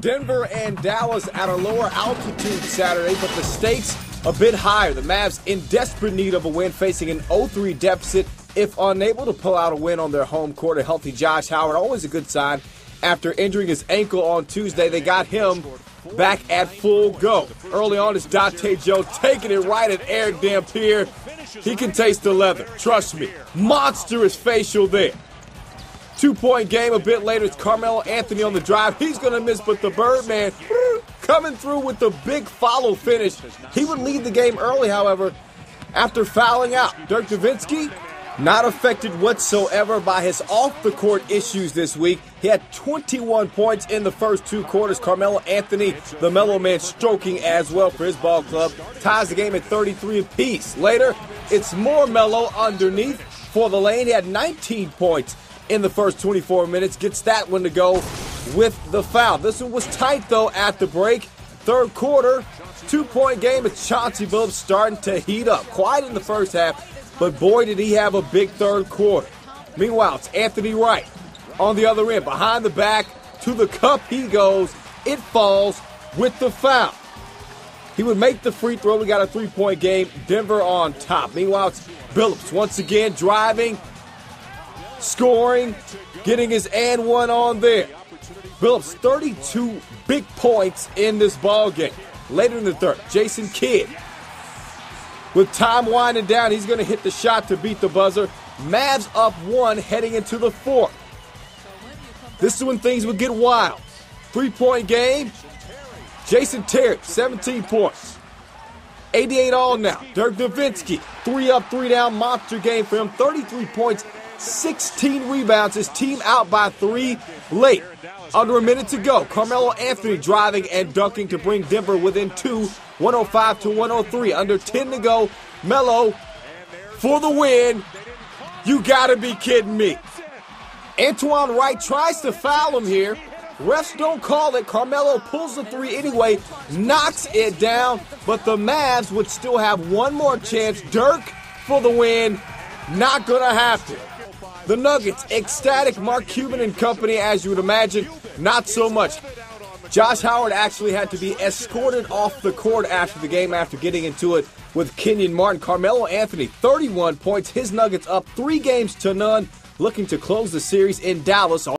Denver and Dallas at a lower altitude Saturday, but the stakes a bit higher. The Mavs in desperate need of a win, facing an 0-3 deficit. If unable to pull out a win on their home court, a healthy Josh Howard, always a good sign. After injuring his ankle on Tuesday, they got him back at full go. Early on, it's Dante Joe taking it right at Eric Dampier. He can taste the leather, trust me. Monstrous facial there. 2-point game a bit later. It's Carmelo Anthony on the drive. He's going to miss, but the Birdman coming through with the big follow finish. He would lead the game early, however, after fouling out. Dirk Nowitzki not affected whatsoever by his off-the-court issues this week. He had 21 points in the first two quarters. Carmelo Anthony, the mellow man, stroking as well for his ball club. Ties the game at 33 apiece. Later, it's more Melo underneath for the lane. He had 19 points in the first 24 minutes, gets that one to go with the foul. This one was tight, though, at the break. Third quarter, 2-point game. It's Chauncey Billups starting to heat up. Quiet in the first half, but boy, did he have a big third quarter. Meanwhile, it's Anthony Wright on the other end. Behind the back, to the cup he goes. It falls with the foul. He would make the free throw. We got a 3-point game. Denver on top. Meanwhile, it's Billups once again driving, scoring, getting his and one on there. Billups, 32 big points in this ball game. Later in the third, Jason Kidd, with time winding down, he's going to hit the shot to beat the buzzer. Mavs up one heading into the fourth. This is when things would get wild. 3-point game. Jason Terry, 17 points. 88 all now. Dirk Nowitzki, 3 up, 3 down, monster game for him. 33 points. 16 rebounds, his team out by 3 late. Under a minute to go, Carmelo Anthony driving and dunking to bring Denver within 2, 105 to 103. Under 10 to go, Melo for the win. You gotta be kidding me. Antoine Wright tries to foul him here. Refs don't call it. Carmelo pulls the 3 anyway, knocks it down, but the Mavs would still have one more chance. Dirk for the win, not gonna happen. The Nuggets, ecstatic. Mark Cuban and company, as you would imagine, not so much. Josh Howard actually had to be escorted off the court after the game after getting into it with Kenyon Martin. Carmelo Anthony, 31 points. His Nuggets up 3 games to none, looking to close the series in Dallas.